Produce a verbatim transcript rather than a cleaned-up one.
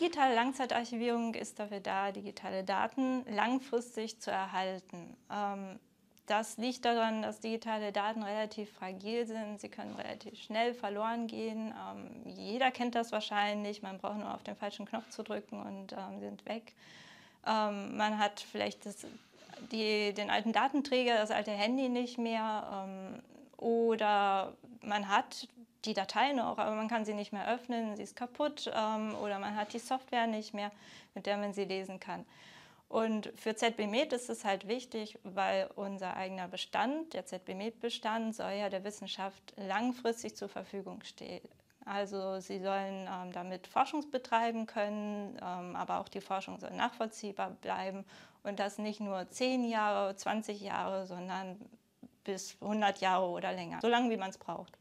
digitale Langzeitarchivierung ist dafür da, digitale Daten langfristig zu erhalten. Das liegt daran, dass digitale Daten relativ fragil sind, sie können relativ schnell verloren gehen. Jeder kennt das wahrscheinlich, man braucht nur auf den falschen Knopf zu drücken und sind weg. Man hat vielleicht das, die, den alten Datenträger, das alte Handy nicht mehr oder man hat die Datei noch, aber man kann sie nicht mehr öffnen, sie ist kaputt oder man hat die Software nicht mehr, mit der man sie lesen kann. Und für Z B Med ist es halt wichtig, weil unser eigener Bestand, der Z B Med-Bestand, soll ja der Wissenschaft langfristig zur Verfügung stehen. Also sie sollen ähm, damit Forschung betreiben können, ähm, aber auch die Forschung soll nachvollziehbar bleiben und das nicht nur zehn Jahre, zwanzig Jahre, sondern bis hundert Jahre oder länger, so lange wie man es braucht.